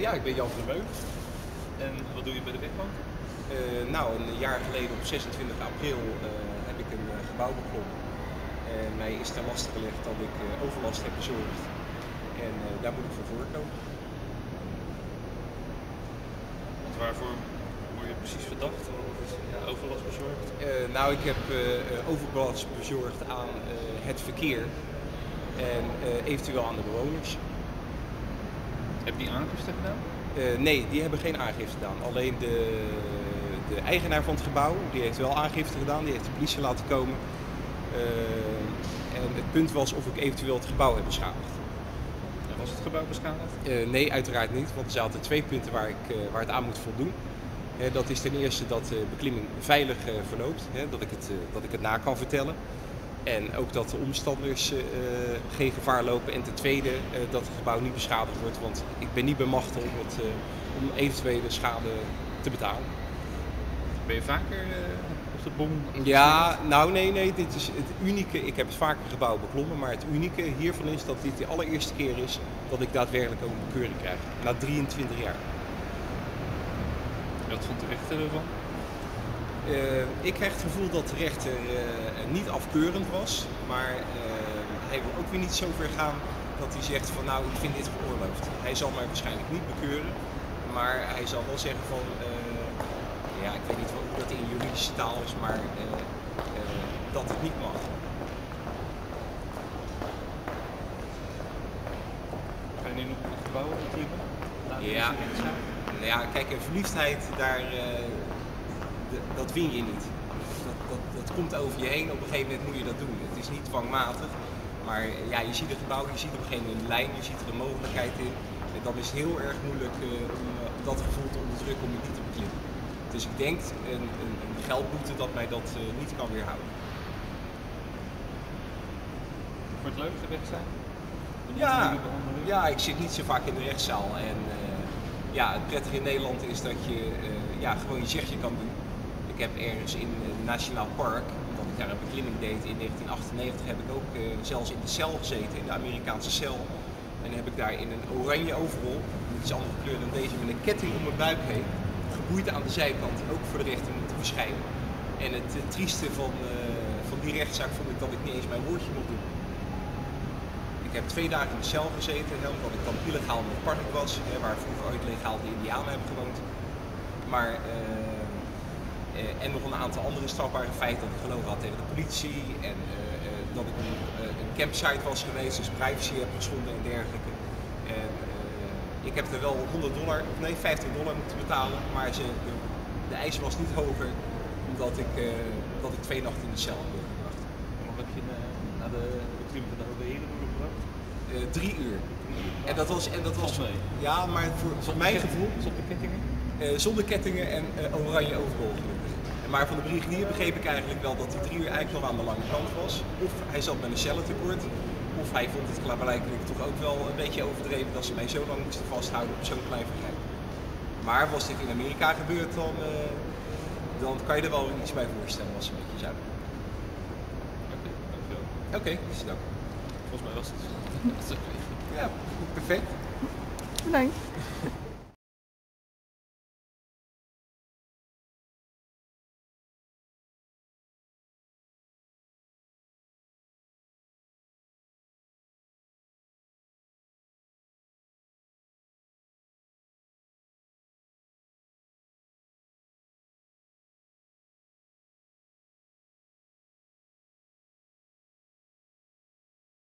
Ja, ik ben Jan van der Meulen. En wat doe je bij de Wegbank? Nou, een jaar geleden op 26 april heb ik een gebouw beklommen. En mij is ter laste gelegd dat ik overlast heb bezorgd. En daar moet ik voor voorkomen. Want waarvoor word je precies verdacht? Overlast bezorgd? Nou, ik heb overlast bezorgd aan het verkeer en eventueel aan de bewoners. Heb je die aangifte gedaan? Nee, die hebben geen aangifte gedaan. Alleen de eigenaar van het gebouw, die heeft wel aangifte gedaan, die heeft de politie laten komen. En het punt was of ik eventueel het gebouw heb beschadigd. En was het gebouw beschadigd? Nee, uiteraard niet, want er zaten twee punten waar het aan moet voldoen. Dat is ten eerste dat de beklimming veilig verloopt, dat ik het na kan vertellen. En ook dat de omstanders geen gevaar lopen. En ten tweede dat het gebouw niet beschadigd wordt. Want ik ben niet bemachtigd om eventuele schade te betalen. Ben je vaker op de bom? Ja, nou nee. Dit is het unieke. Ik heb het vaker gebouw beklommen. Maar het unieke hiervan is dat dit de allereerste keer is dat ik daadwerkelijk ook een bekeuring krijg. Na 23 jaar. Wat vond de rechter ervan? Ik krijg het gevoel dat de rechter niet afkeurend was, maar hij wil ook weer niet zo ver gaan dat hij zegt van nou, ik vind dit geoorloofd. Hij zal mij waarschijnlijk niet bekeuren, maar hij zal wel zeggen van, ja, ik weet niet hoe dat in juridische taal is, maar dat het niet mag. Ga je nu nog het gebouw opklimmen? Ja. Ja, kijk, een verliefdheid, daar... Dat win je niet. Dat komt over je heen. Op een gegeven moment moet je dat doen. Het is niet dwangmatig. Maar ja, je ziet het gebouw, je ziet op een gegeven moment een lijn, je ziet er een mogelijkheid in. En dan is het heel erg moeilijk om dat gevoel te onderdrukken, om het niet te beklimmen. Dus ik denk een geldboete dat mij dat niet kan weerhouden. Wordt het leuk te weg zijn? Ja, ik zit niet zo vaak in de rechtszaal. En ja, het prettige in Nederland is dat je gewoon je zegje kan doen. Ik heb ergens in het Nationaal Park, omdat ik daar een beklimming deed in 1998, heb ik ook zelfs in de cel gezeten, in de Amerikaanse cel. En heb ik daar in een oranje overal, dit is andere kleur dan deze, met een ketting om mijn buik heen, geboeid aan de zijkant, ook voor de rechter moeten verschijnen. En het trieste van die rechtszaak vond ik dat ik niet eens mijn woordje mocht doen. Ik heb 2 dagen in de cel gezeten, omdat ik dan illegaal in het park was, waar vroeger ooit legaal de Indianen hebben gewoond. Maar... en nog een aantal andere strafbare feiten, dat ik gelogen had tegen de politie en dat ik een campsite was geweest, dus privacy heb geschonden en dergelijke. En, ik heb er wel $50 moeten betalen, maar de eis was niet hoger omdat ik 2 nachten in de cel heb doorgebracht. Hoe heb je naar de beklimming van de Oude Heren doorgebracht? 3 uur. En dat was mee. Ja, maar voor mijn gevoel... Zonder kettingen? Zonder kettingen en oranje overal. Maar van de brigadier begreep ik eigenlijk wel dat hij 3 uur eigenlijk al aan de lange kant was. Of hij zat met een cellentekort. Of hij vond het klaarblijkelijk toch ook wel een beetje overdreven dat ze mij zo lang moesten vasthouden op zo'n klein vergrijp. Maar was dit in Amerika gebeurd, dan kan je er wel iets bij voorstellen als ze een beetje zouden. Oké, dankjewel. Oké, dus dank. Volgens mij was het. Ja, perfect. Bedankt.